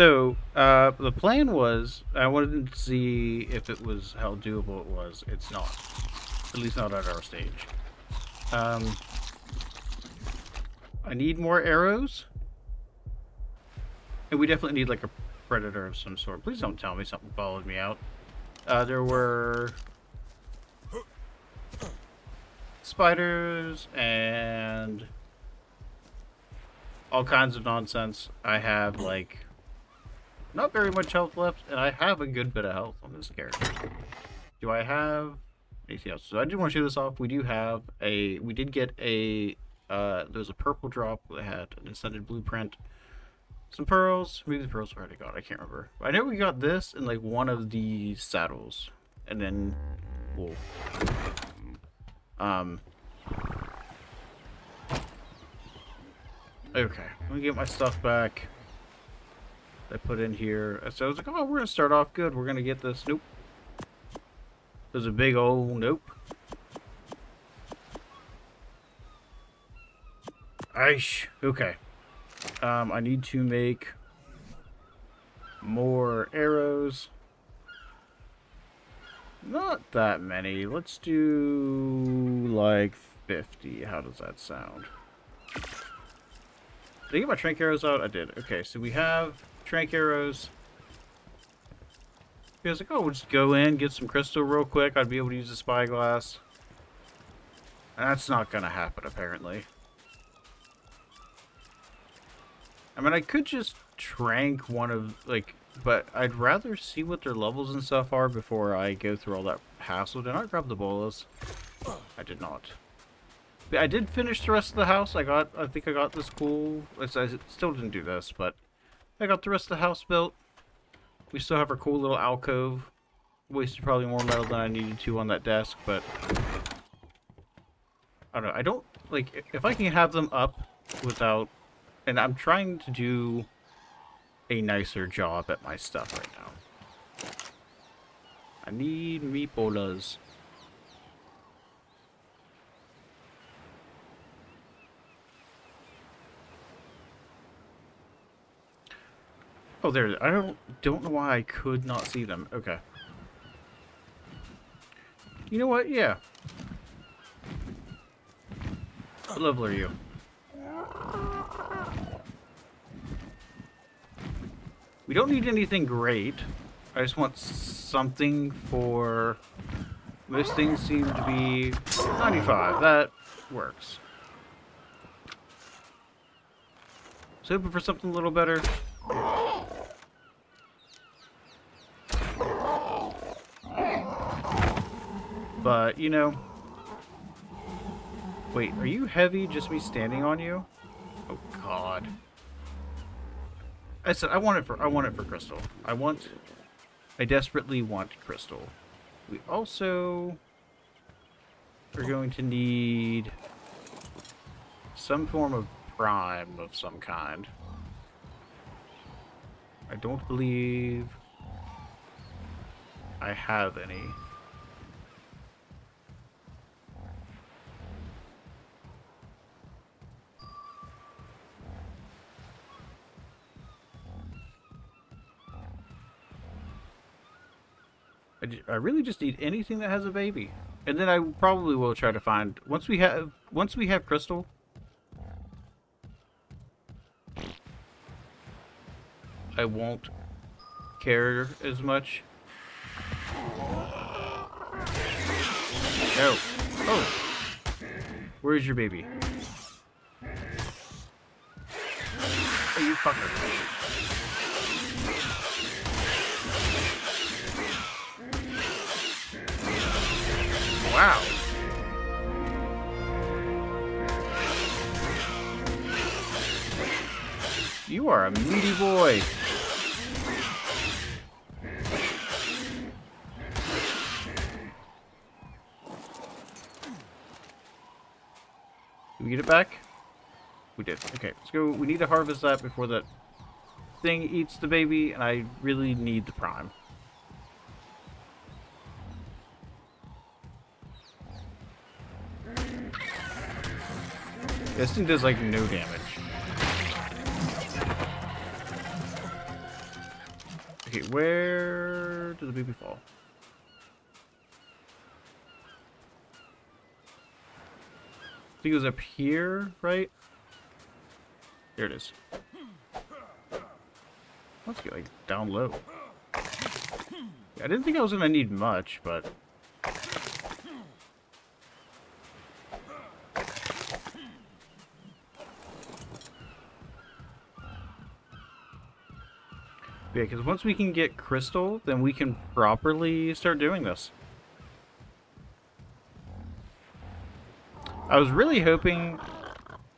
So, the plan was, I wanted to see if it was, how doable it was. It's not. At least not at our stage. I need more arrows. And we definitely need, like, a predator of some sort. Please don't tell me something followed me out. There were spiders and all kinds of nonsense. I have, like, not very much health left, and I have a good bit of health on this character. Do I have anything else? So I did want to show this off. We do have a, we did get a, there was a purple drop that had an ascended blueprint. Some pearls, maybe the pearls we already got, I can't remember. I know we got this and like one of the saddles, and then, whoa. Okay, let me get my stuff back. I put in here, so I was like, oh, we're gonna start off good. We're gonna get this, nope. There's a big old nope. Aish, okay. I need to make more arrows. Not that many. Let's do like 50. How does that sound? Did I get my trank arrows out? I did. Okay, so we have trank arrows. He was like, oh, we'll just go in, get some crystal real quick. I'd be able to use the spyglass. And that's not going to happen, apparently. I mean, I could just trank one of, like, but I'd rather see what their levels and stuff are before I go through all that hassle. Did I grab the bolas? I did not. But I did finish the rest of the house. I got, I think I got this cool, I still didn't do this, but I got the rest of the house built. We still have our cool little alcove. Wasted probably more metal than I needed to on that desk, but I don't know. I don't, like, if I can have them up without, and I'm trying to do a nicer job at my stuff right now. I need meatballs. Oh, there. I don't know why I could not see them. Okay. You know what? Yeah. What level are you? We don't need anything great. I just want something for... Most things seem to be 95. That works. So hoping for something a little better. But, you know... Wait, are you heavy? Just me standing on you? Oh, God. I said I want it for crystal. I desperately want crystal. We also are going to need some form of prime of some kind. I don't believe I have any. I really just need anything that has a baby, and then I probably will try to find once we have crystal. I won't care as much. No. Oh, where's your baby? Oh, you fucker! Wow. You are a meaty boy. Did we get it back? We did. Okay, let's go. We need to harvest that before that thing eats the baby, and I really need the prime. This thing does like no damage. Where did the baby fall? I think it was up here, right? There it is. Let's get like down low. Yeah, I didn't think I was gonna need much, but yeah, because once we can get crystal, then we can properly start doing this. I was really hoping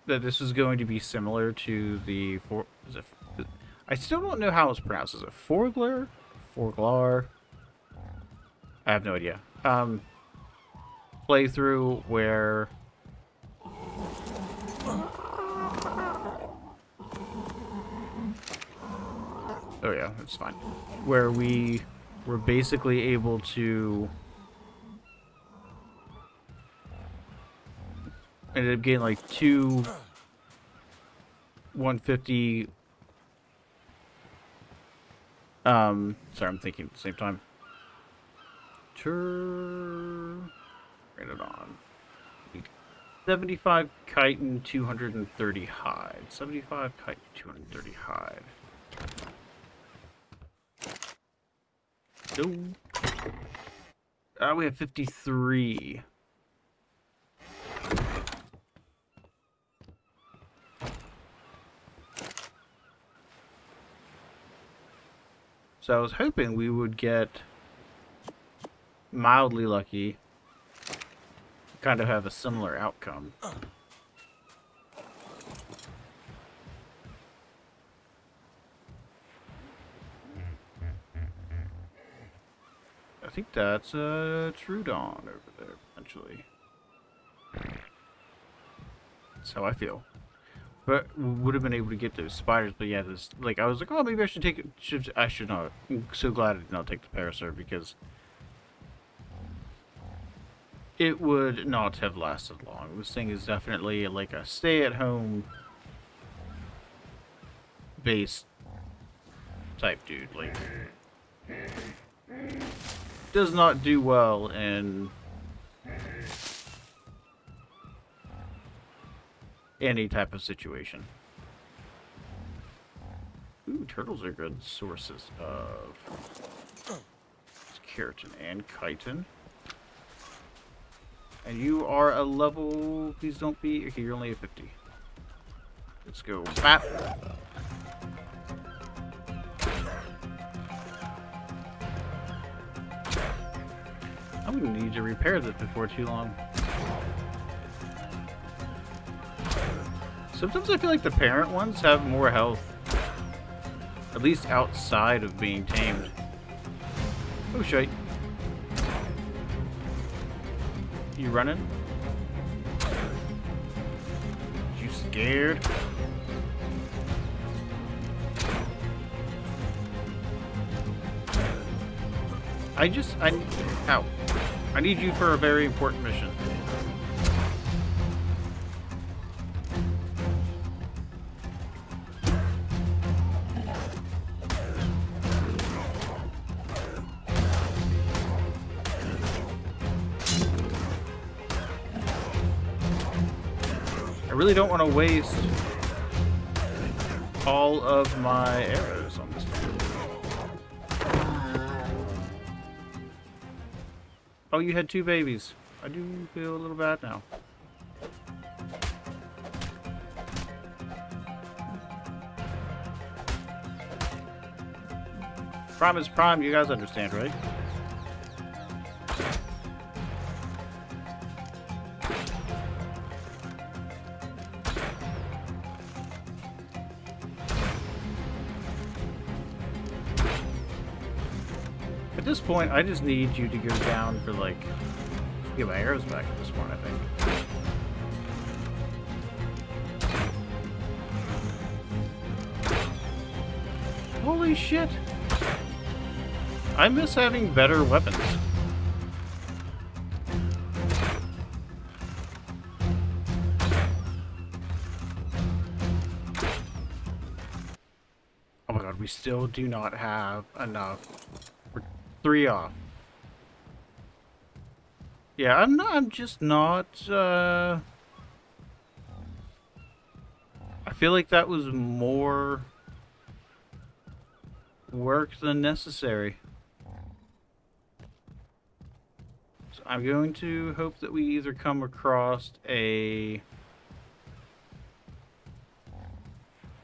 that this is going to be similar to the I still don't know how it's pronounced. Is it Forgler? Forglar? I have no idea. Playthrough where oh yeah, it's fine. Where we were basically able to ended up getting like two 150. Sorry, I'm thinking at the same time. Pteranodon. 75 kite and 230 hide. 75 kite and 230 hide. No. We have 53. So I was hoping we would get mildly lucky, kind of have a similar outcome. I think that's a Troodon over there, potentially. That's how I feel. But we would have been able to get those spiders, but yeah, this like I was like, oh, maybe I should take. I should not. I'm so glad I did not take the Parasaur because it would not have lasted long. This thing is definitely like a stay-at-home based type dude. Like, does not do well in any type of situation. Ooh, turtles are good sources of keratin and chitin. And you are a level, please don't be, okay, you're only at 50. Let's go, bap. I'm gonna need to repair this before too long. Sometimes I feel like the parent ones have more health, at least outside of being tamed. Oh shite! You running? You scared? Ow! I need you for a very important mission. I really don't want to waste all of my arrows on this thing. Oh, you had two babies. I do feel a little bad now. Prime is prime, you guys understand, right? At this point, I just need you to go down for like. Get my arrows back at this point, I think. Holy shit! I miss having better weapons. Oh my god, we still do not have enough. We're 3 off. Yeah, I'm just not, I feel like that was more work than necessary. So I'm going to hope that we either come across a...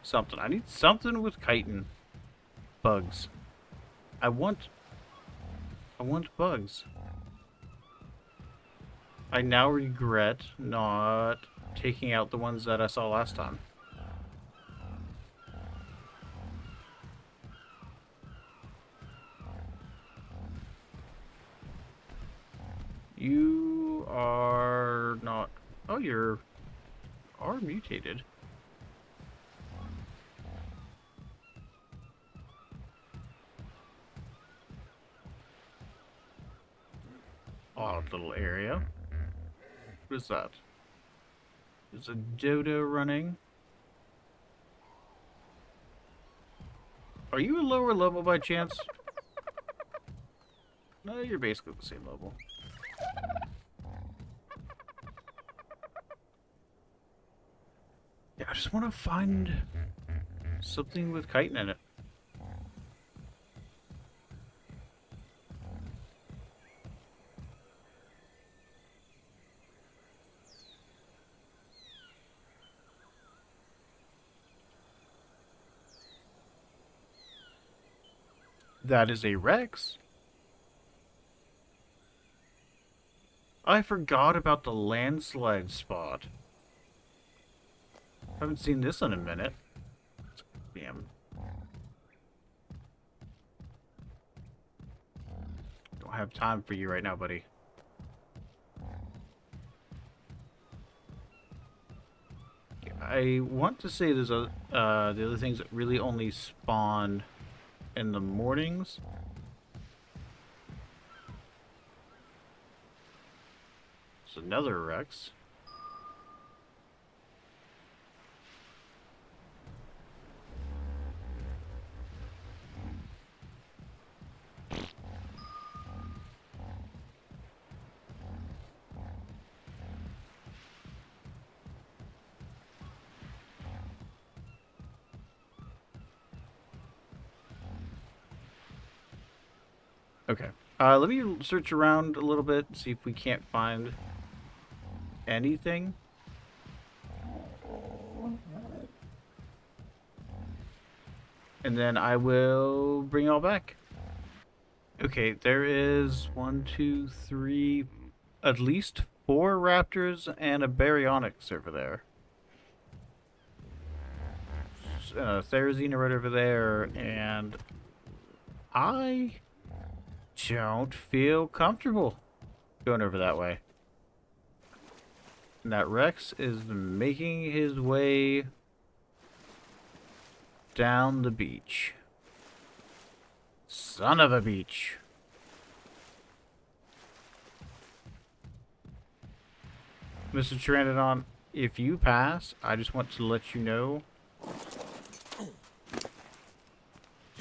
something. I need something with chitin. Bugs. I want bugs. I now regret not taking out the ones that I saw last time. You are not... oh, you are mutated. Odd little area. What is that? There's a dodo running. Are you a lower level by chance? No, you're basically the same level. Yeah, I just want to find something with chitin in it. That is a Rex. I forgot about the landslide spot. Haven't seen this in a minute. Damn. Don't have time for you right now, buddy. I want to say there's a, the other things that really only spawn in the mornings. It's another Rex. Okay, let me search around a little bit, see if we can't find anything. And then I will bring it all back. Okay, there is 1, 2, 3, at least 4 raptors and a Baryonyx over there. Therizinosaur right over there, and I... don't feel comfortable going over that way. And that Rex is making his way down the beach. Son of a beach. Mr. Pteranodon, if you pass, I just want to let you know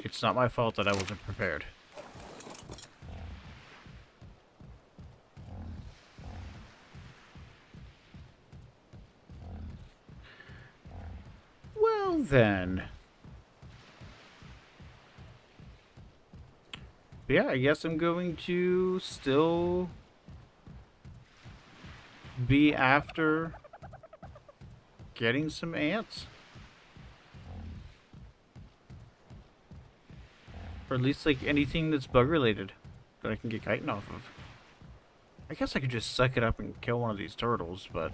it's not my fault that I wasn't prepared. Then, but yeah, I guess I'm going to still be after getting some ants, or at least like anything that's bug related that I can get chitin off of. I guess I could just suck it up and kill one of these turtles, but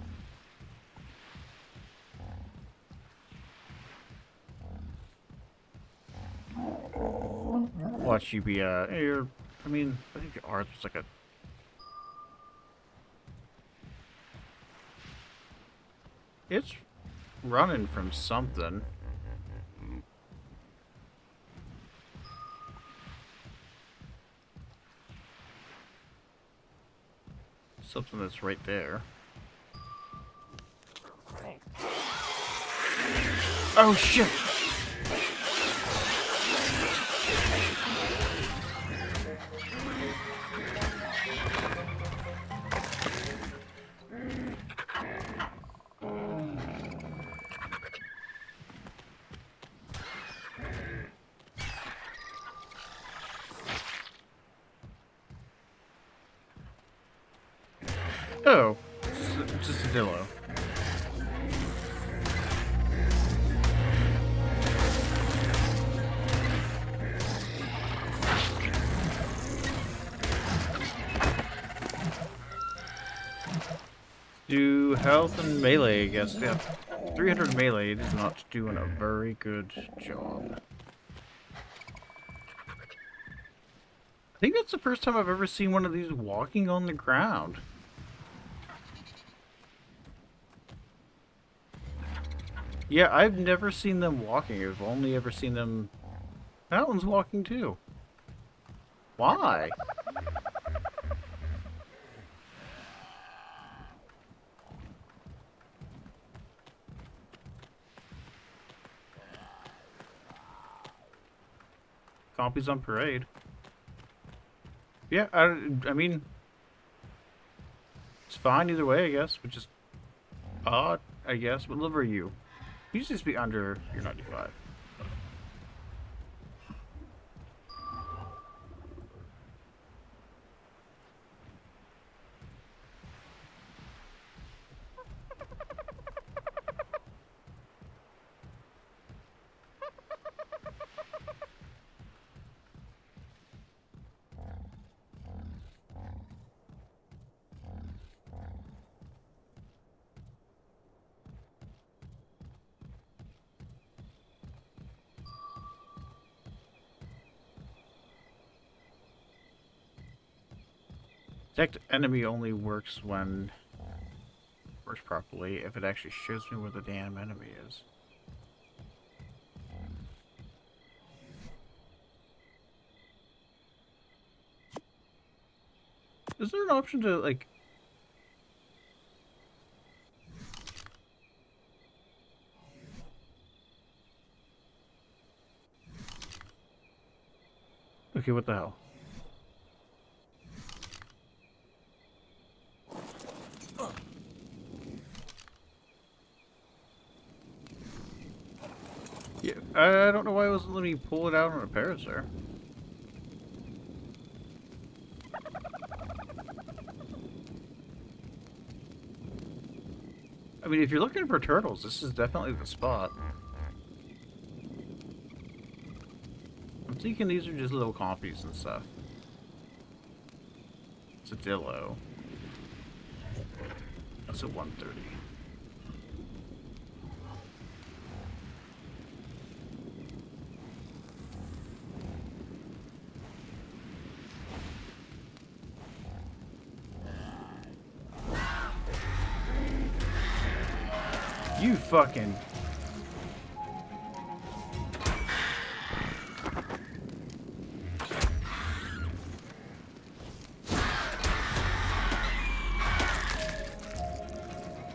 watch you be I mean, I think ours was like a... it's running from something. Something that's right there. Oh shit! Dillo. Just a Dillo. Do health and melee, I guess. Yeah. 300 melee is not doing a very good job. I think that's the first time I've ever seen one of these walking on the ground. Yeah, I've never seen them walking. I've only ever seen them... That one's walking too. Why? Compies on parade. Yeah, I mean, it's fine either way, I guess. But just odd, I guess. What level are you? You should just be under your 95. Detect enemy only works when it works properly, if it actually shows me where the damn enemy is. Is there an option to, like... Okay, what the hell? I don't know why it wasn't letting me pull it out on a Parasaur. I mean, if you're looking for turtles, this is definitely the spot. I'm thinking these are just little compies and stuff. It's a Dillo. That's a 130. You fucking...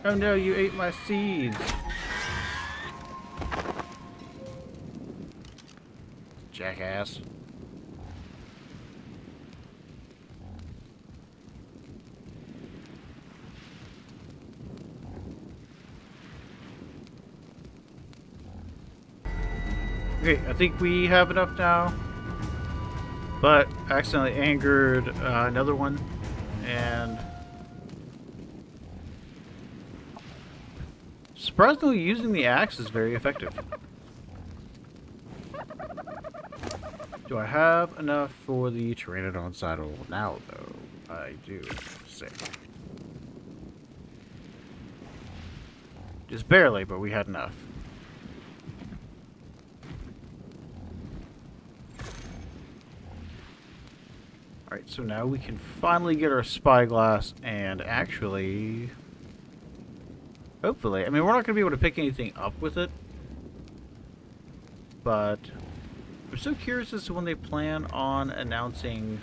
Oh no, you ate my seeds. Jackass. Okay, I think we have enough now, but I accidentally angered another one, and surprisingly using the axe is very effective. Do I have enough for the Pteranodon saddle now, though? I do. Sick. Just barely, but we had enough. Alright, so now we can finally get our spyglass and actually... Hopefully. I mean, we're not going to be able to pick anything up with it. But... I'm so curious as to when they plan on announcing...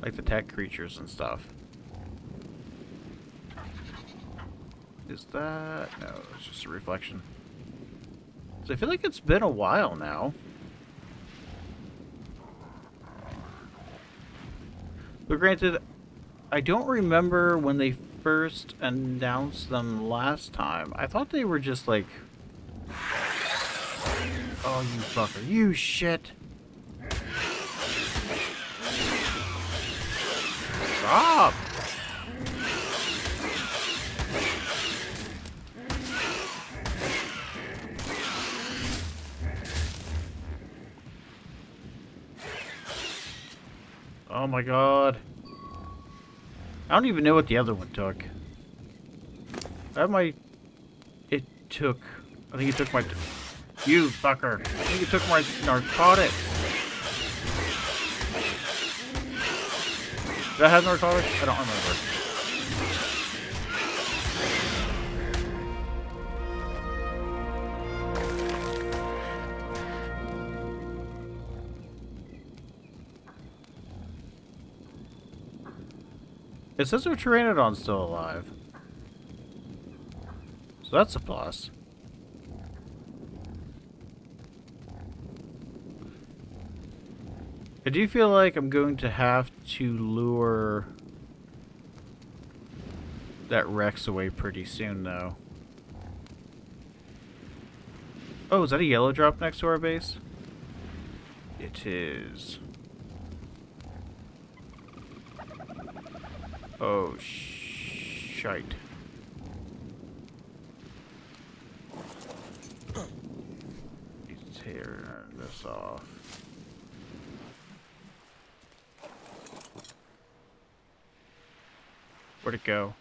like, the tech creatures and stuff. Is that... No, it's just a reflection. So I feel like it's been a while now. But granted, I don't remember when they first announced them last time. I thought they were just like... Oh, you fucker. You shit. Stop! my god. I don't even know what the other one took. It took... I think it took my... You fucker. I think it took my narcotics. Did I have narcotics? I don't remember. It says our Pteranodon's still alive. So that's a plus. I do feel like I'm going to have to lure that Rex away pretty soon, though. Oh, is that a yellow drop next to our base? It is. Oh, shite. Let's tear this off. Where'd it go?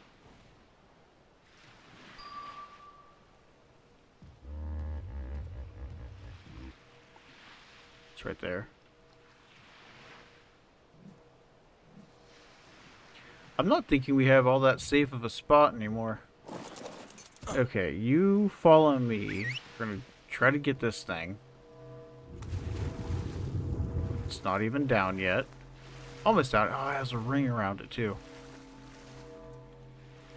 It's right there. I'm not thinking we have all that safe of a spot anymore. Okay, you follow me. We're gonna try to get this thing. It's not even down yet. Almost down. Oh, it has a ring around it too.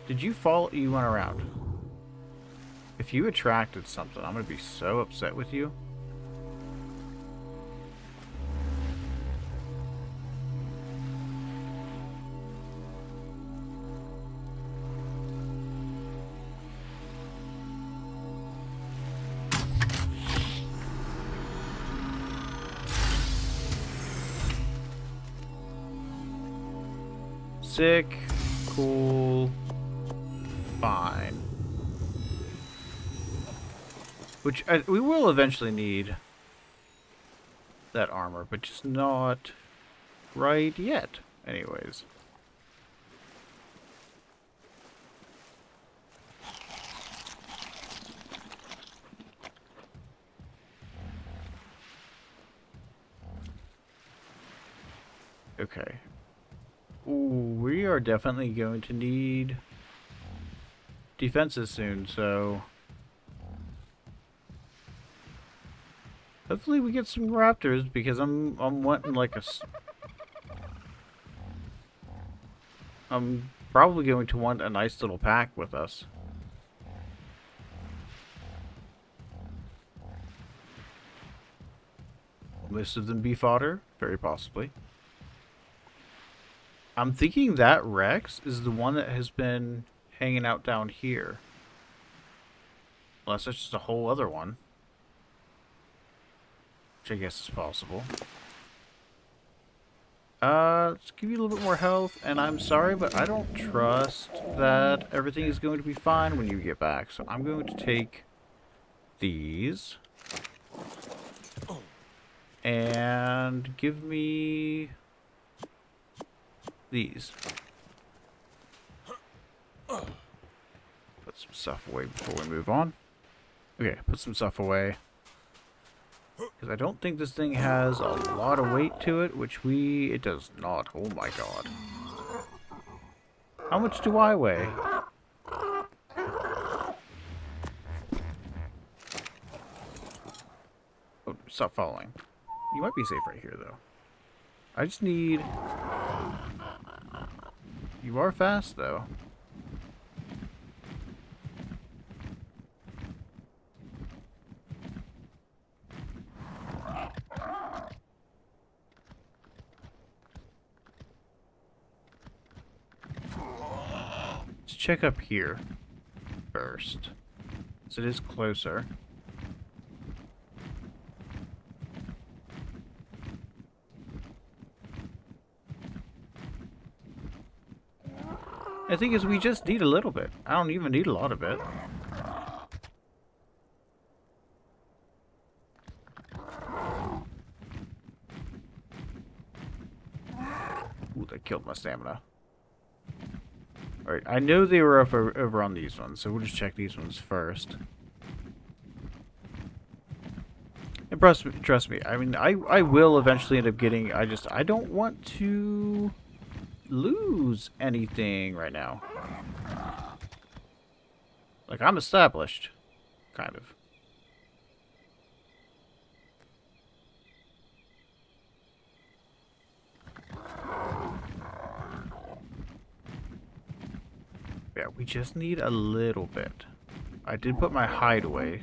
Did you fall? You went around. If you attracted something, I'm gonna be so upset with you. Sick, cool, fine. Which we will eventually need that armor, but just not right yet, anyways. Okay. Ooh, we are definitely going to need defenses soon, so hopefully we get some raptors, because I'm wanting like a... I'm probably going to want a nice little pack with us. Will most of them be fodder? Very possibly. I'm thinking that Rex is the one that has been hanging out down here. Unless it's just a whole other one. Which I guess is possible. Let's give you a little bit more health, and I'm sorry, but I don't trust that everything is going to be fine when you get back. So I'm going to take these. And give me... these. Put some stuff away before we move on. Okay, put some stuff away. Because I don't think this thing has a lot of weight to it, which it does not. Oh my god. How much do I weigh? Oh, stop following. You might be safe right here, though. I just need... You are fast, though. Let's check up here first, because it is closer. The thing is, we just need a little bit. I don't even need a lot of it. killed my stamina. Alright, I know they were up over on these ones, so we'll just check these ones first. And trust me, I mean, I will eventually end up getting... I don't want to lose anything right now. Like, I'm established. Kind of. Yeah, we just need a little bit. I did put my hide away,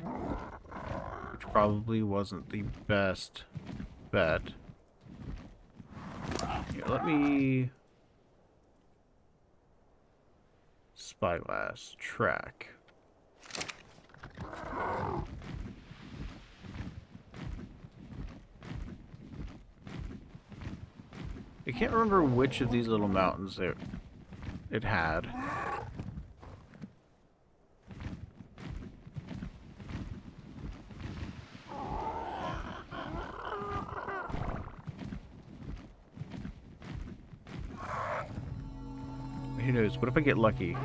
which probably wasn't the best bet. Here, let me... Spyglass, track. I can't remember which of these little mountains it had. Who knows? What if I get lucky?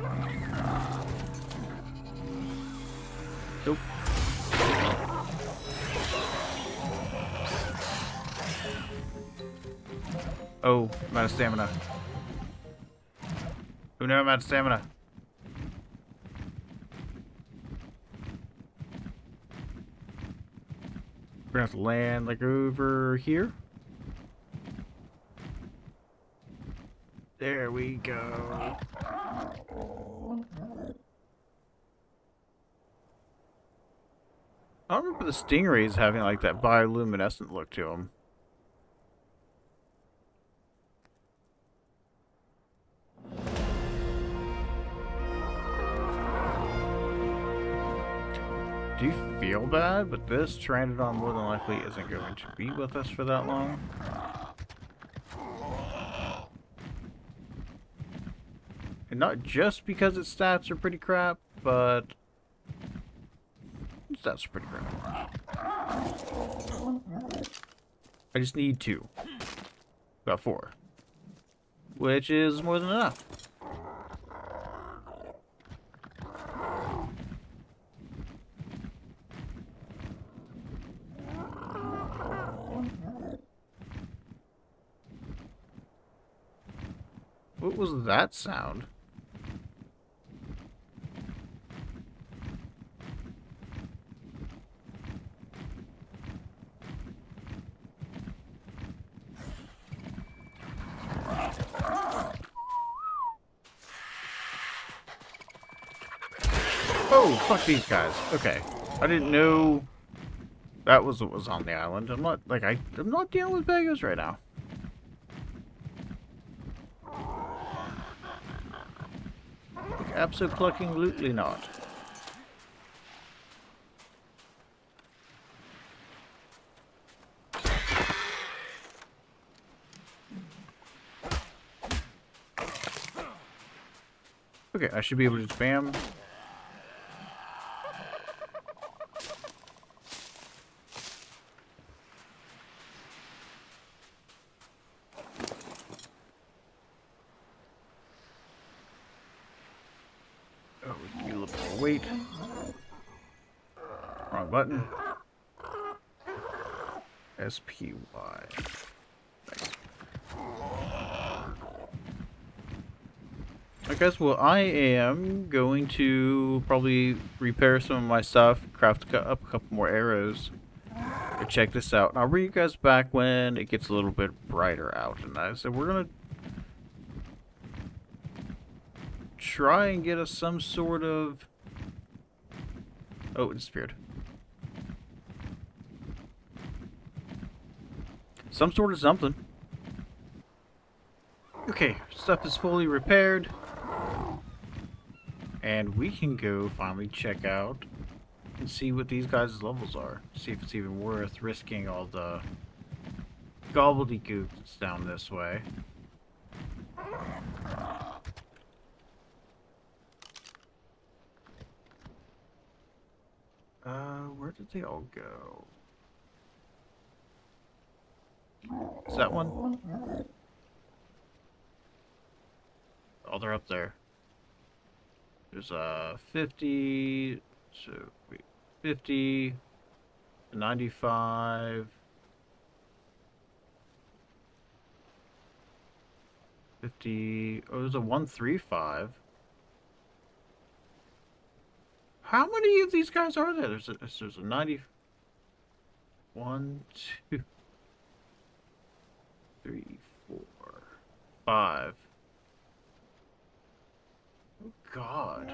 Nope. Oh, I'm out of stamina. Oh no, I'm out of stamina. We're gonna have to land like over here. There we go. I don't remember the stingrays having like that bioluminescent look to them. I do feel bad, but this Pteranodon more than likely isn't going to be with us for that long. And not just because its stats are pretty crap, but... its stats are pretty crap. I just need 2. Got 4. Which is more than enough. What was that sound? Oh, fuck these guys. Okay. I didn't know that was what was on the island. I'm not, like, I'm not dealing with beggars right now. Absolutely clucking lootly not. Okay, I should be able to spam. Button. SPY. Nice. I guess, well, I am going to probably repair some of my stuff, craft up a couple more arrows. But check this out. And I'll bring you guys back when it gets a little bit brighter out. And I said, we're going to try and get us some sort of... Oh, it disappeared. Some sort of something. Okay, stuff is fully repaired. And we can go finally check out and see what these guys' levels are. See if it's even worth risking all the gobbledygook that's down this way. Where did they all go? Is that one? Oh, they're up there. There's 50, so wait, 50, 95, 50. Oh, there's a 135. How many of these guys are there? There's a 91, 2, 3, 4, 5. Oh, God.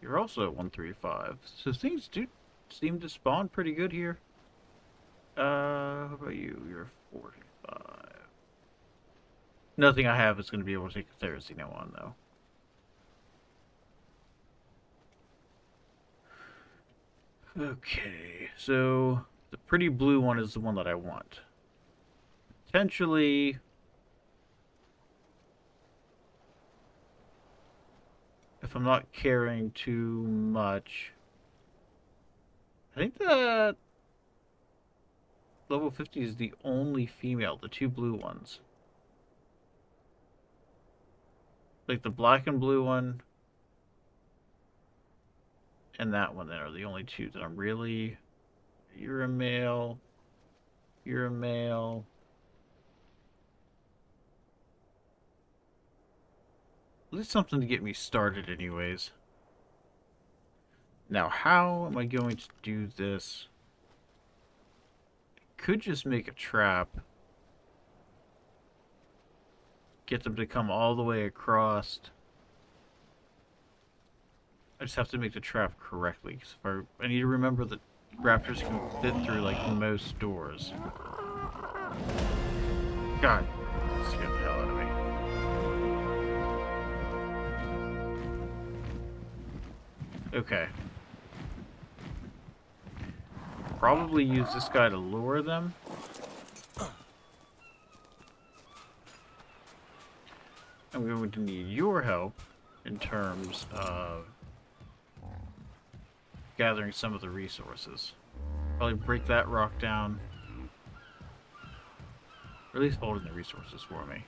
You're also at 135. So things do seem to spawn pretty good here. How about you? You're 45. Nothing I have is going to be able to take a Therizinosaur on, though. Okay, so the pretty blue one is the one that I want. Potentially, if I'm not caring too much, I think that level 50 is the only female, the two blue ones. Like the black and blue one and that one then are the only two that I'm really... You're a male. You're a male. At least something to get me started anyways. Now, how am I going to do this? I could just make a trap. Get them to come all the way across. I just have to make the trap correctly, because I need to remember that raptors can fit through, like, most doors. God, that scared the hell out of me. Okay. Probably use this guy to lure them. I'm going to need your help in terms of gathering some of the resources. Probably break that rock down. Or at least holding the resources for me.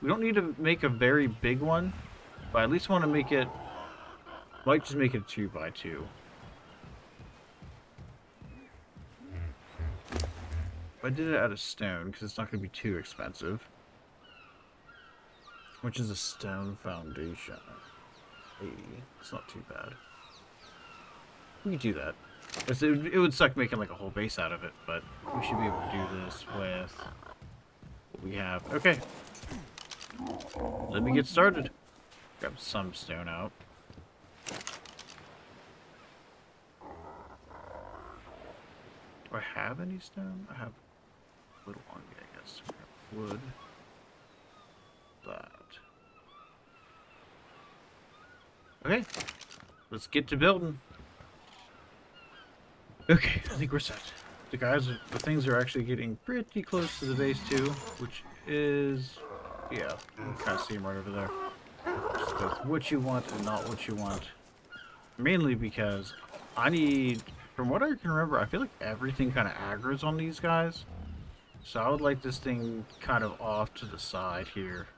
We don't need to make a very big one, but I at least want to make it... might just make it a 2x2. I did it out of stone, because it's not going to be too expensive. Which is a stone foundation. Hey, it's not too bad. We could do that. It would suck making like a whole base out of it, but we should be able to do this with what we have. Okay. Let me get started. Grab some stone out. Do I have any stone? I have a little on me, I guess. Grab wood. That. Okay. Let's get to building. Okay, I think we're set. The things are actually getting pretty close to the base too, which is, yeah, you can kind of see them right over there. It's both what you want and not what you want. Mainly because I need, from what I can remember, I feel like everything kind of aggros on these guys. So I would like this thing kind of off to the side here.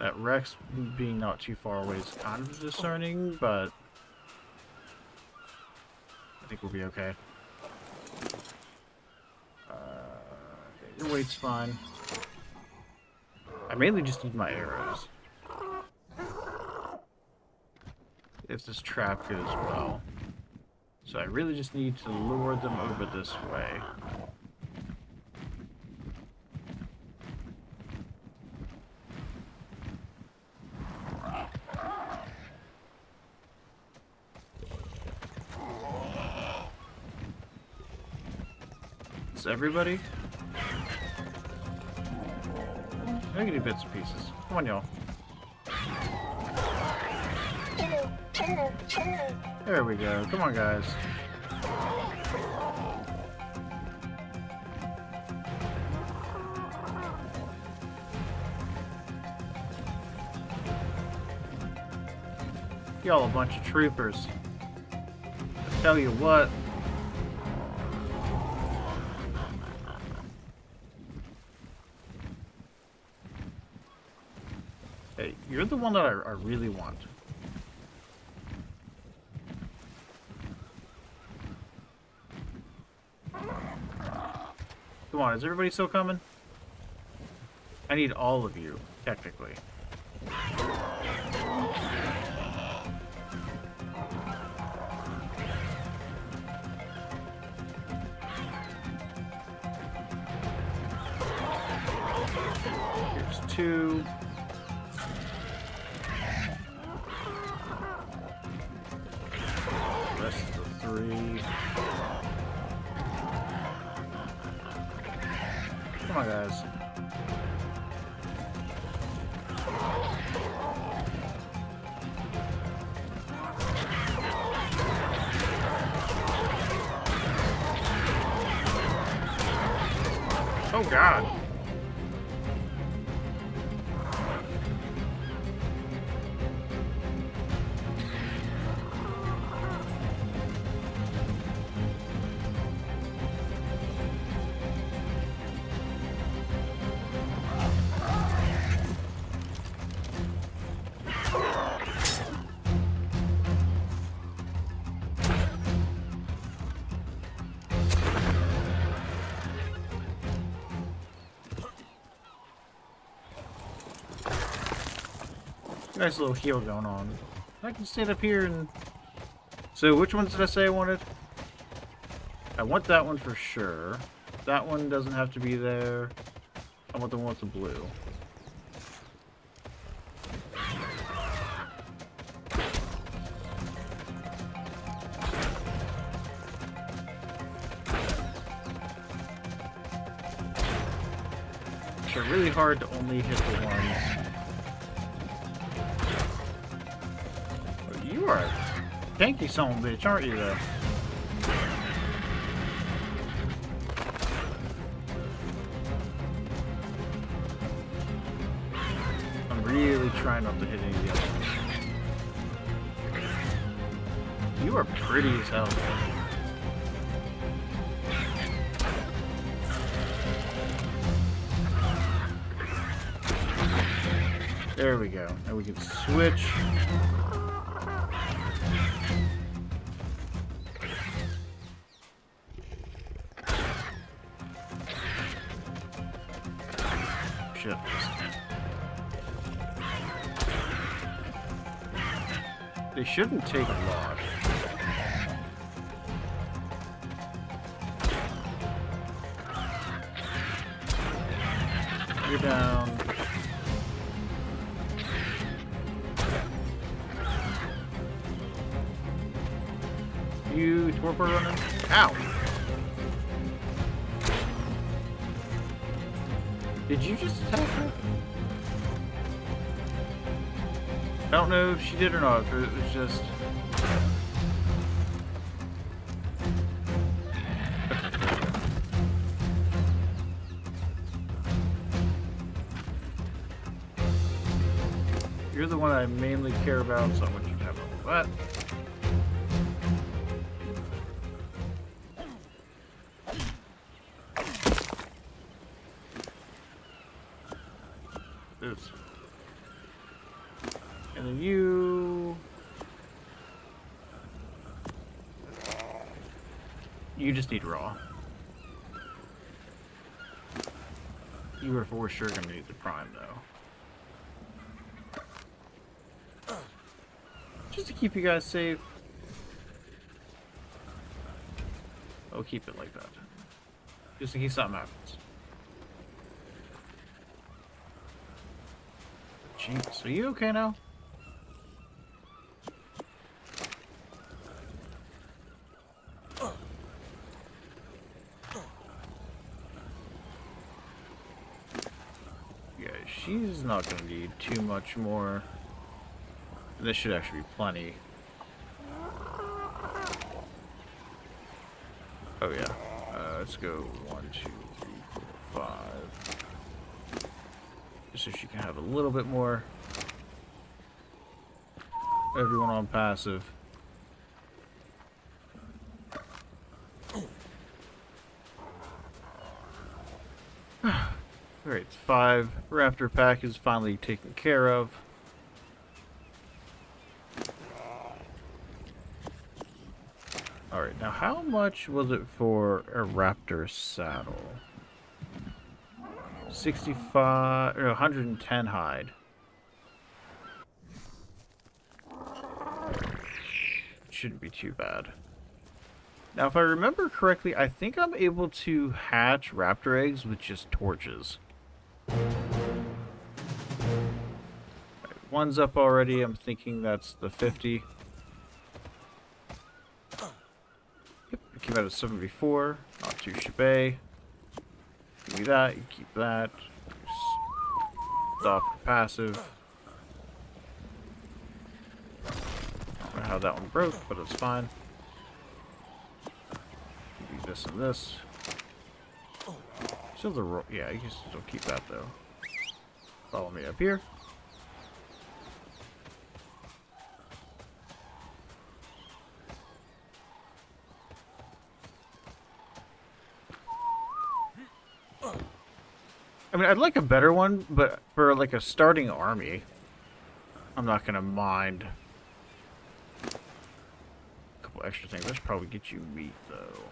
That Rex being not too far away is kind of discerning, but... I think we'll be okay. Your weight's fine. I mainly just need my arrows. If this trap goes well. So I really just need to lure them over this way. Everybody? I can do bits and pieces. Come on, y'all. There we go. Come on, guys. Y'all a bunch of troopers. I tell you what. Hey, you're the one that I really want. Come on, is everybody still coming? I need all of you, technically. Here's two. The rest of the three. Come on, guys. Oh, God. Nice little heal going on. I can stand up here and... So which ones did I say I wanted? I want that one for sure. That one doesn't have to be there. I want the one with the blue. So really hard to only hit the ones. You are a tanky son of a bitch, aren't you, though? I'm really trying not to hit any of the other ones. You are pretty as hell, though. There we go. Now we can switch. They shouldn't take a lot. You're down. You torpor runner. Ow! Did you just attack her? I don't know if she did or not, if it was just... You're the one I mainly care about, so I want you to have a lot. Oops. And then you... You just need raw. You are for sure going to need the prime, though. Just to keep you guys safe. I'll keep it like that. Just in case something happens. Jeez, are you okay now? Yeah, she's not going to need too much more. This should actually be plenty. Oh yeah, let's go 1, 2, 3, 4, 5. So she can have a little bit more. Everyone on passive. Alright, 5 Raptor pack is finally taken care of. Alright, now how much was it for a Raptor saddle? 65 or 110 hide. Shouldn't be too bad. Now, if I remember correctly, I think I'm able to hatch raptor eggs with just torches. Right, one's up already. I'm thinking that's the 50. Yep, it came out of 7 before. Not too shabay. Give me that. You keep that. Stop passive. I don't know how that one broke, but it's fine. This and this. Still the roll. Yeah, you can still keep that though. Follow me up here. I mean, I'd like a better one, but for like a starting army, I'm not gonna mind. A couple extra things. That should probably get you meat though.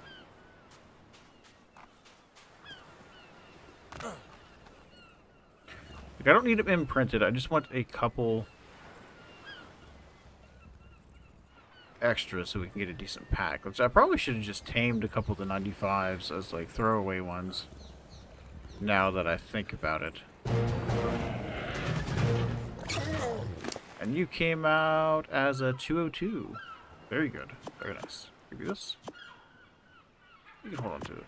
Like, I don't need them imprinted, I just want a couple extras so we can get a decent pack. Which I probably should have just tamed a couple of the 95s as, like, throwaway ones, now that I think about it. And you came out as a 202. Very good. Very nice. Give you this. You can hold on to it.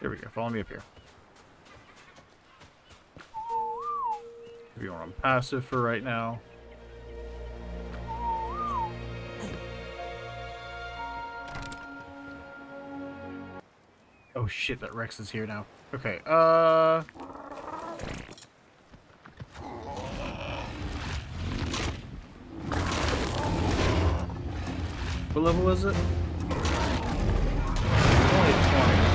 Here we go. Follow me up here. If you want on passive for right now. Oh shit, that Rex is here now. Okay, what level is it? Only 20.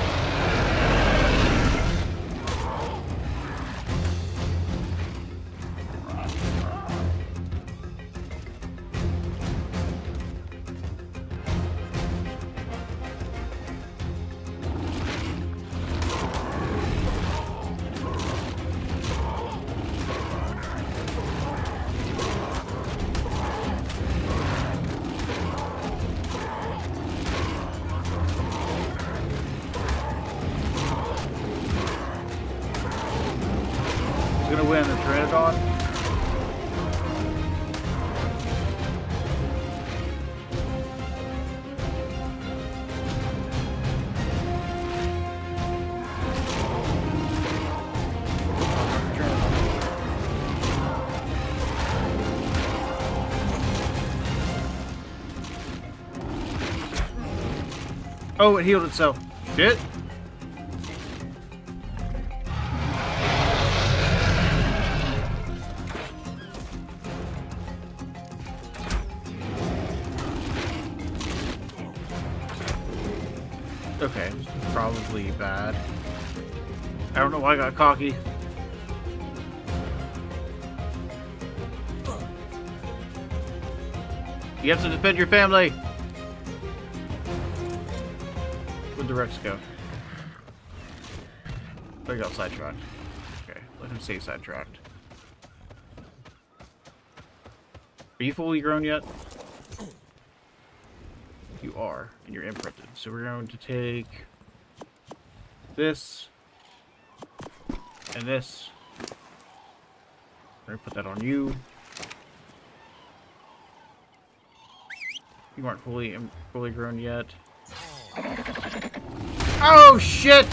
Oh, it healed itself. Shit. Okay, probably bad. I don't know why I got cocky. You have to defend your family. Where'd the Rex go? They got sidetracked. Okay, let him stay sidetracked. Are you fully grown yet? You are, and you're imprinted. So we're going to take this and this. We're gonna put that on you. You aren't fully grown yet. Oh shit!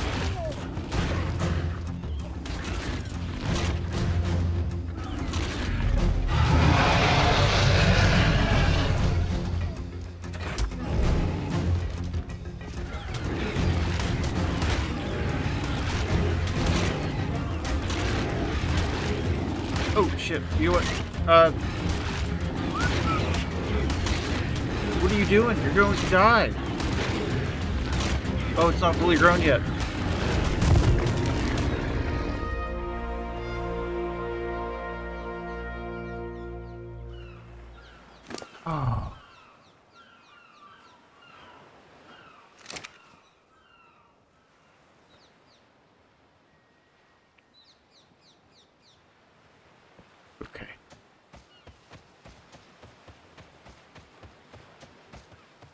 Oh shit! You what? What are you doing? You're going to die. Oh, it's not fully grown yet.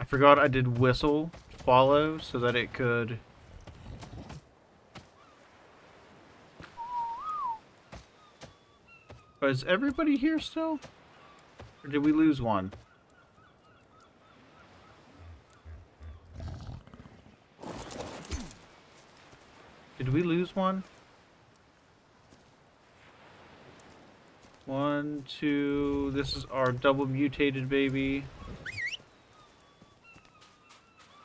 forgot I did whistle follow so that it could . But is everybody here still? Or did we lose one? Did we lose one? 1, 2, this is our double mutated baby.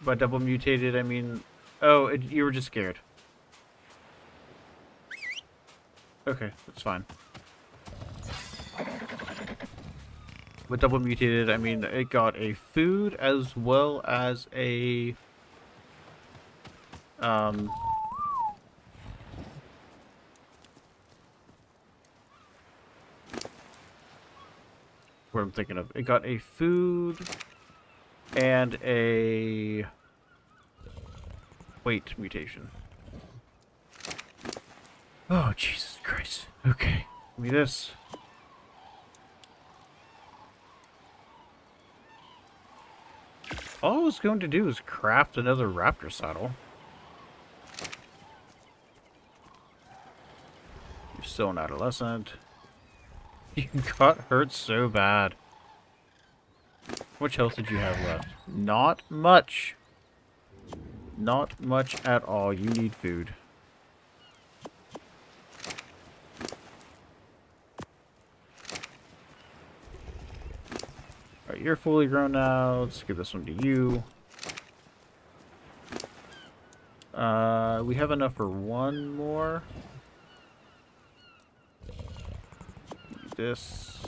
By double mutated, I mean... Oh, you were just scared. Okay, that's fine. With double mutated, I mean it got a food as well as a... What I'm thinking of. It got a food... and a weight mutation. Oh, Jesus Christ. Okay, give me this. All I was going to do is craft another raptor saddle. You're still an adolescent. You got hurt so bad. Which health did you have left? Not much. Not much at all. You need food. Alright, you're fully grown now. Let's give this one to you. We have enough for one more. This...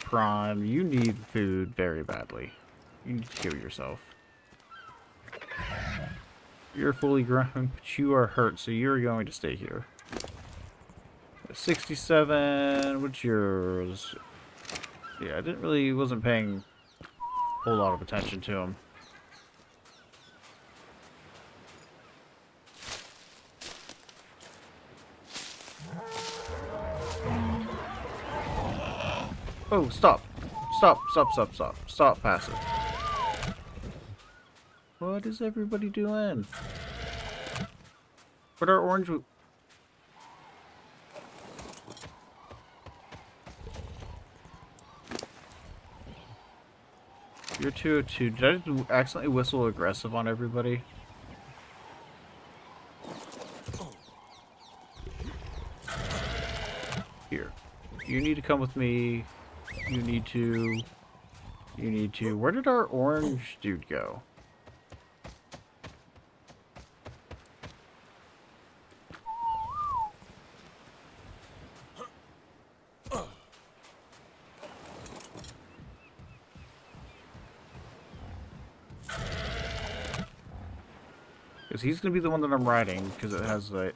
Prime, you need food very badly. You need to heal yourself. You're fully grown, but you are hurt, so you're going to stay here. 67, what's yours? Yeah, I didn't really, wasn't paying a whole lot of attention to him. Oh, stop. Stop, stop, stop, stop. Stop passive. What is everybody doing? What are orange... You're 202. Did I just accidentally whistle aggressive on everybody? Here. You need to come with me... You need to... Where did our orange dude go? Because he's going to be the one that I'm riding, because it has the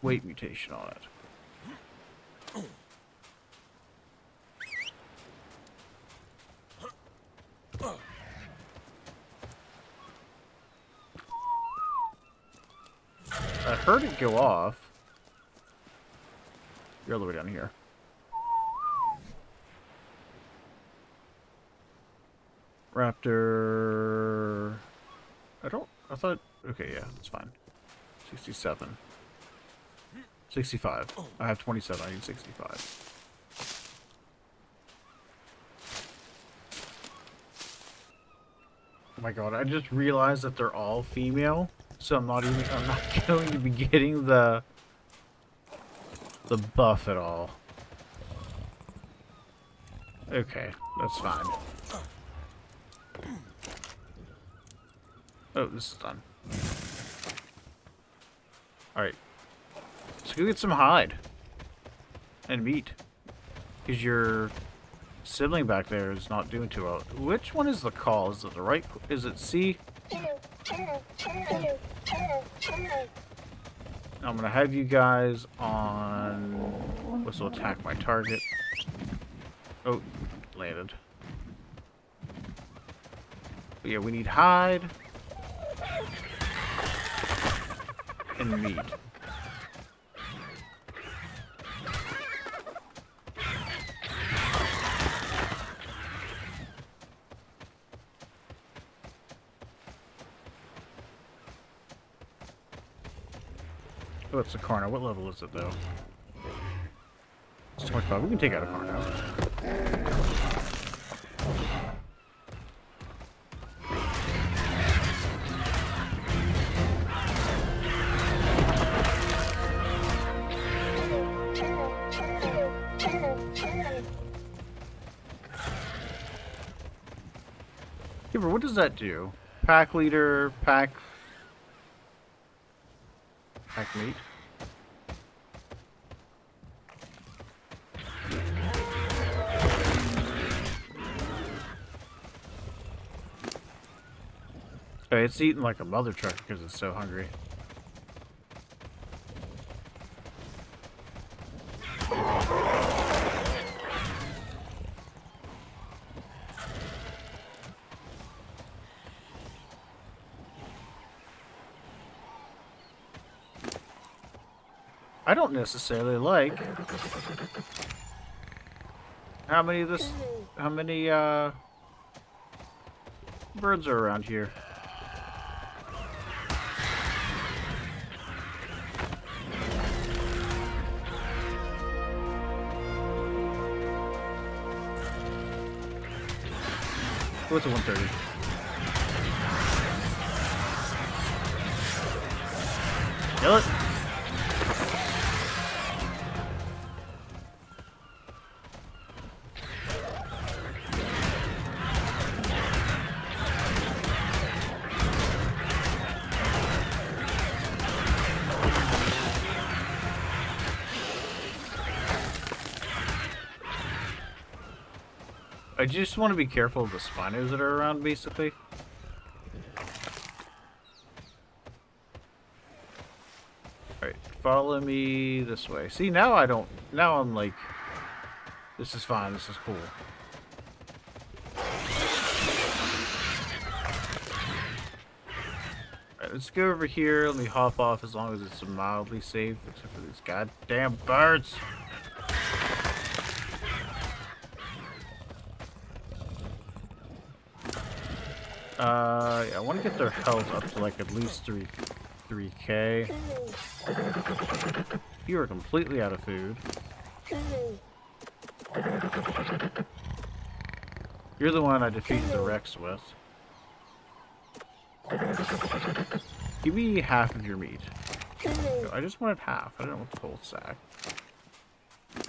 weight mutation on it. I heard it go off. You're all the way down here. Raptor... I thought... Okay, yeah, that's fine. 67. 65. I have 27, I need 65. Oh my god, I just realized that they're all female. So I'm not going to be getting the buff at all. Okay, that's fine. Oh, this is done. Alright. Let's go get some hide. And meat. Because your sibling back there is not doing too well. Which one is the call? Is it the right? Is it C? I'm gonna have you guys on whistle attack my target. Oh, landed. But yeah, we need hide and meat. Oh, that's a Carno. What level is it, though? It's 25. We can take out a Carno. What does that do? Pack leader, pack meat. Okay, it's eating like a mother trucker because it's so hungry. I don't necessarily like how many birds are around here. Oh, it's a 130. Kill it. I just want to be careful of the Spinos that are around, basically. Alright, follow me this way. See, now I don't... Now I'm like... This is fine, this is cool. Alright, let's go over here. Let me hop off as long as it's mildly safe. Except for these goddamn birds! Yeah, I want to get their health up to like at least 3k. You are completely out of food. You're the one I defeated the Rex with. Give me half of your meat. I just wanted half. I don't want the whole sack. I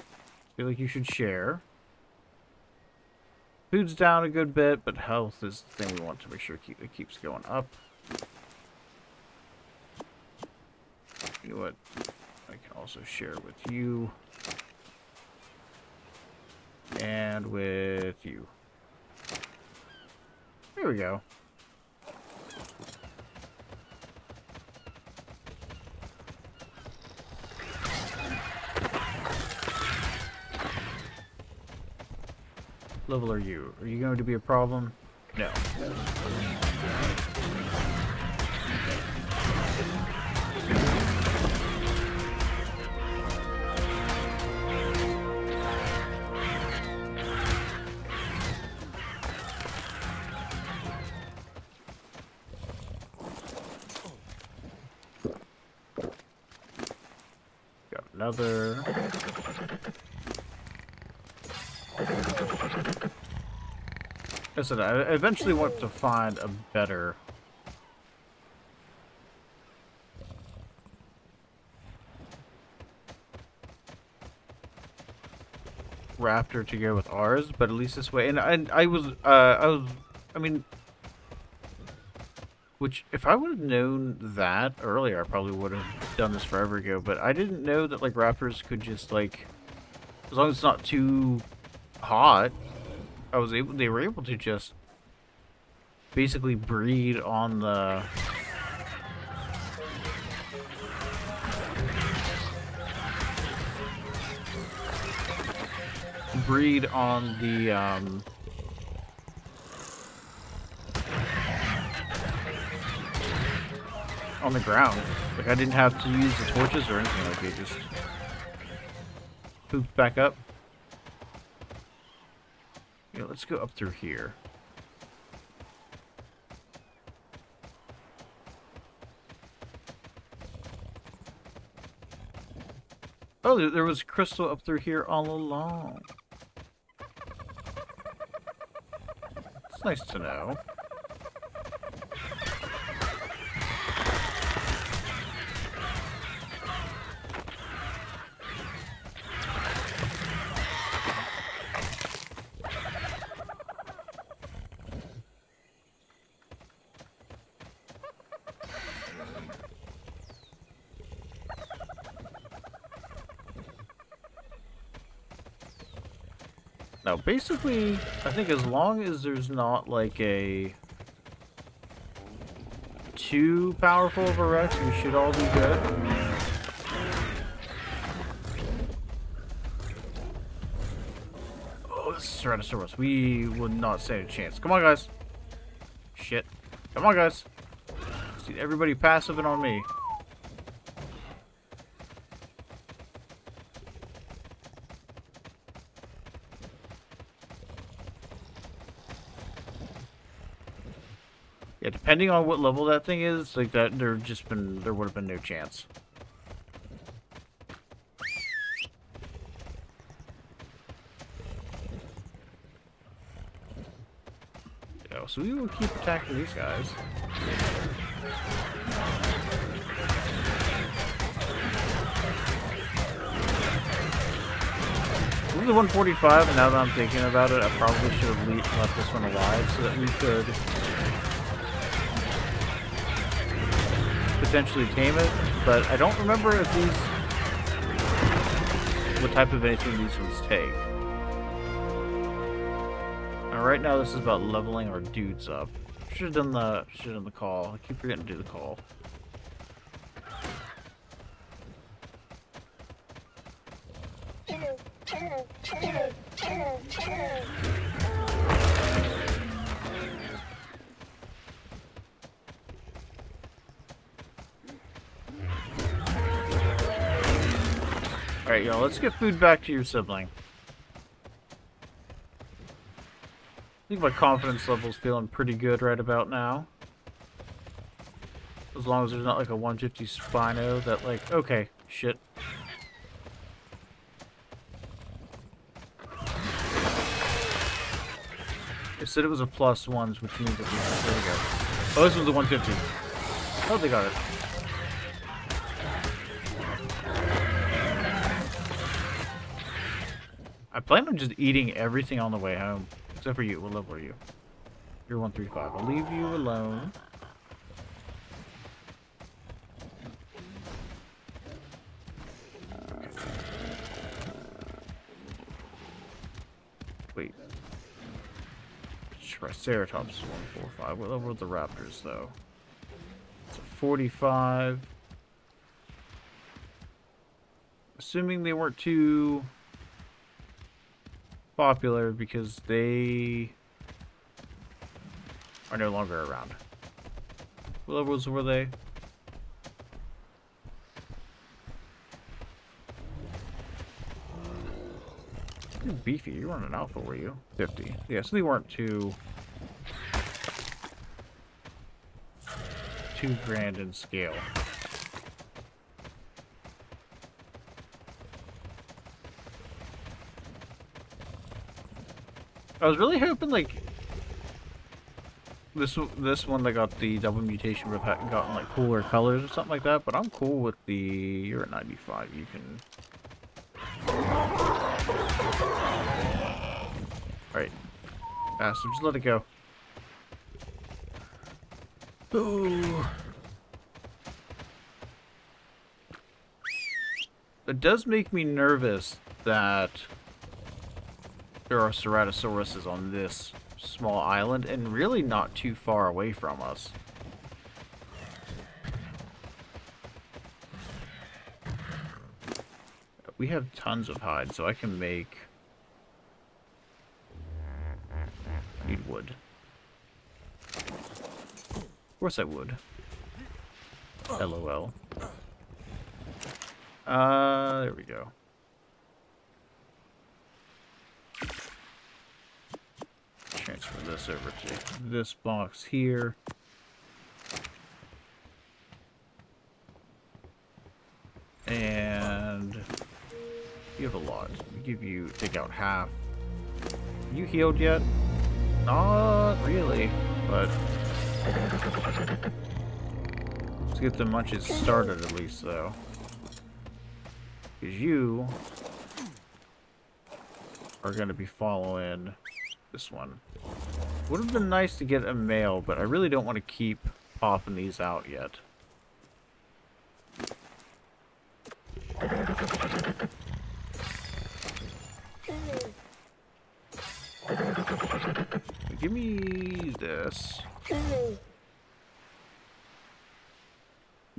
feel like you should share. Food's down a good bit, but health is the thing we want to make sure it keeps going up. You know what? I can also share with you. And with you. There we go. Level are you? Are you going to be a problem? No. Got another. Listen, I eventually want to find a better... Raptor to go with ours, but at least this way, and I mean... Which, if I would have known that earlier, I probably would have done this forever ago, but I didn't know that, like, Raptors could just, like... As long as it's not too hot... They were able to just basically breed on the. On the ground. Like, I didn't have to use the torches or anything. Like, they just pooped back up. Yeah, let's go up through here. Oh, there was crystal up through here all along. It's nice to know. Now, basically, I think as long as there's not, like, a too powerful of a Rex, we should all be good. Oh, this is Ceratosaurus. We would not stand a chance. Come on, guys. Shit. Come on, guys. Just need everybody passive and on me. Yeah, depending on what level that thing is, like that, there would have been no chance. Yeah, so we will keep attacking these guys. This is the 145, and now that I'm thinking about it, I probably should have left this one alive so that we could potentially tame it, but I don't remember if what type of anything these ones take. And right now, this is about leveling our dudes up. Should have done the call. I keep forgetting to do the call. Alright, y'all, let's get food back to your sibling. I think my confidence level's feeling pretty good right about now. As long as there's not like a 150 Spino that, like, okay, shit. It said it was a +1, which means that there we go. Oh, this was a 150. Oh, they got it. I plan on just eating everything on the way home. Except for you. What level are you? You're 135. I'll leave you alone. Wait. Triceratops is 145. What level are the Raptors, though? It's a 45. Assuming they weren't too popular because they are no longer around. What levels were they? You're beefy. You weren't an alpha, were you? 50. Yeah, so they weren't too grand in scale. I was really hoping, like, this one that got the double mutation would have gotten, like, cooler colors or something like that, but I'm cool with the... You're at 95, you can... Alright. So just let it go. Ooh. It does make me nervous that there are Ceratosauruses on this small island, and really not too far away from us. We have tons of hide, so I can make... I need wood. Of course I would. LOL. There we go. Transfer this over to this box here. And You have a lot. We give you, take out half. You healed yet? Not really, but let's get the munchies started at least, though. Because you are going to be following this one. Would have been nice to get a male, but I really don't want to keep popping these out yet. Give me this.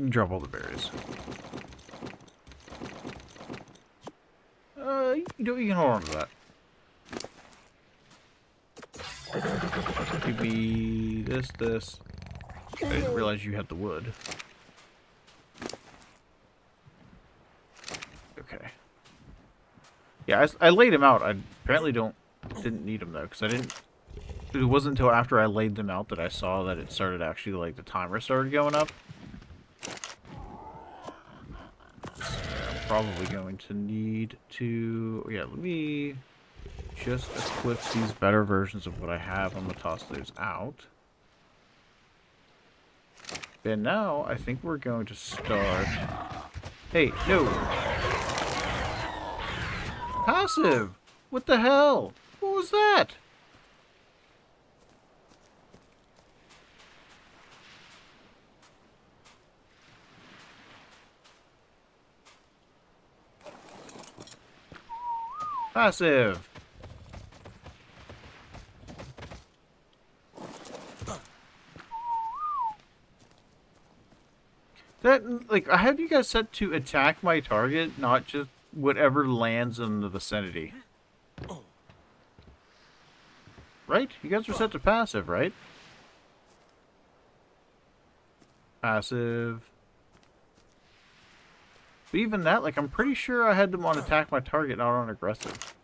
Drop all the berries. You can hold on to that. Give me this, this. I didn't realize you had the wood. Okay. Yeah, I laid him out. I apparently didn't need him though, because I didn't. It wasn't until after I laid them out that I saw that it started actually, like, the timer started going up. So I'm probably going to need to... Yeah, let me just equip these better versions of what I have. I'm going to toss those out. And now I think we're going to start... Hey, no! Passive! What the hell? What was that? Passive! That, like, I have you guys set to attack my target, not just whatever lands in the vicinity. Right? You guys were set to passive, right? Passive. But even that, like, I'm pretty sure I had them on attack my target, not on aggressive.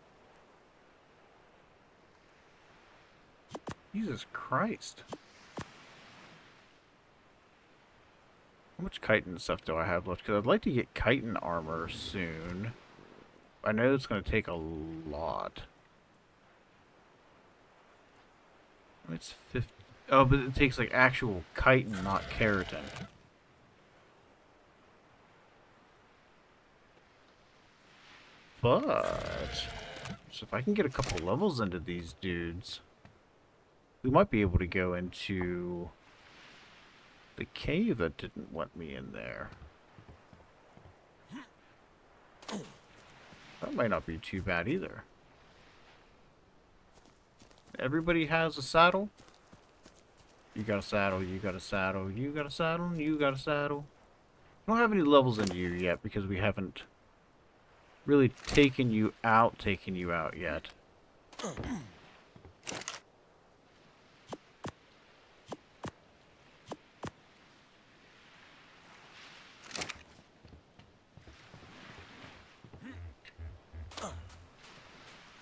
Jesus Christ. How much chitin stuff do I have left? Because I'd like to get chitin armor soon. I know it's going to take a lot. It's 50. Oh, but it takes, like, actual chitin, not keratin. But, so if I can get a couple levels into these dudes, we might be able to go into the cave that didn't want me in there. That might not be too bad either. Everybody has a saddle. You got a saddle, you got a saddle, you got a saddle, you got a saddle. I don't have any levels into you yet because we haven't really taking you out yet.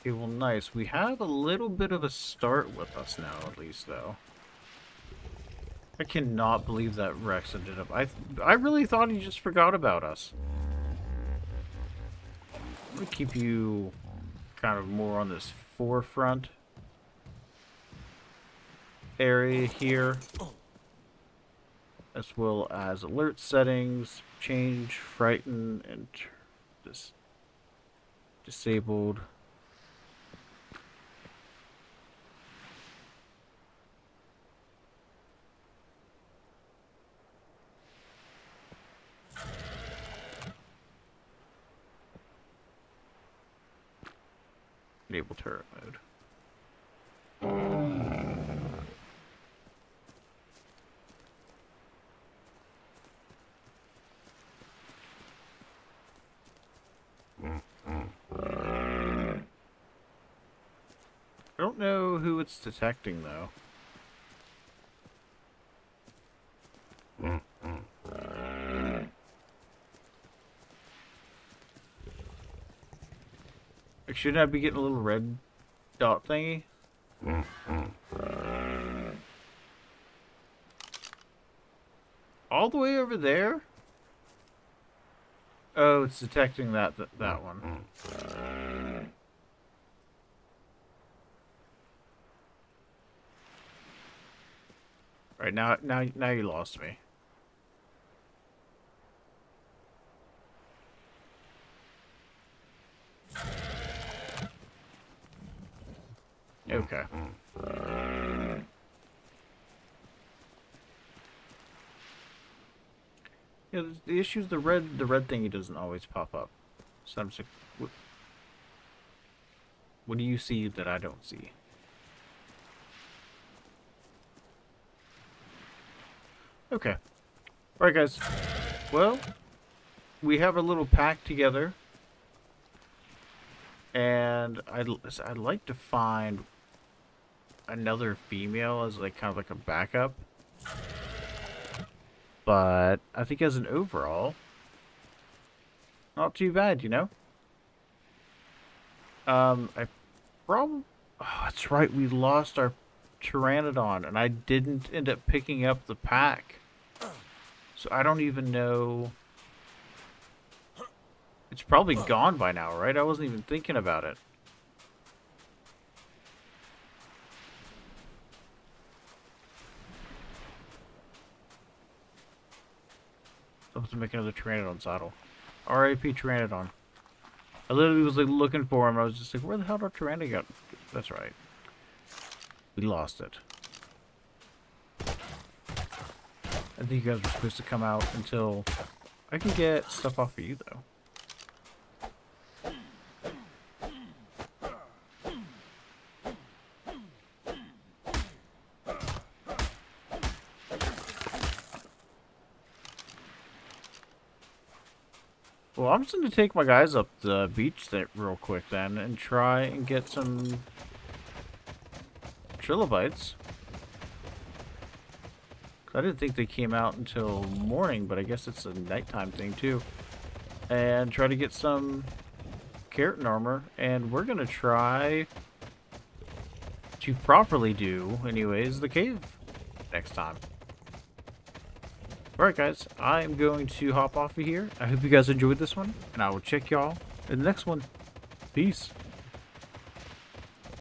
Okay, well, nice. We have a little bit of a start with us now, at least, though. I cannot believe that Rex ended up... I really thought he just forgot about us. I'm gonna keep you kind of more on this forefront area here, as well as alert settings, change, frighten, and just disabled. Enable turret mode. I don't know who it's detecting, though. Shouldn't I be getting a little red dot thingy? All the way over there? Oh, it's detecting that one. Right, now you lost me. Okay. You know, the issue is the red thingy doesn't always pop up. So I'm just like, what do you see that I don't see? Okay. Alright, guys. Well, we have a little pack together. And I'd like to find another female as like kind of like a backup. But I think as an overall, not too bad, you know? Oh, that's right, we lost our Pteranodon, and I didn't end up picking up the pack. So I don't even know. It's probably gone by now, right? I wasn't even thinking about it. I'm supposed to make another Pteranodon saddle. R.I.P. Pteranodon. I literally was like looking for him. I was just like, where the hell did our Pteranodon go? That's right. We lost it. I think you guys were supposed to come out until... I can get stuff off of you, though. Well, I'm just going to take my guys up the beach there real quick then and try and get some trilobites. I didn't think they came out until morning, but I guess it's a nighttime thing too. And try to get some keratin armor, and we're going to try to properly do, anyways, the cave next time. Alright guys, I am going to hop off of here. I hope you guys enjoyed this one, and I will check y'all in the next one. Peace.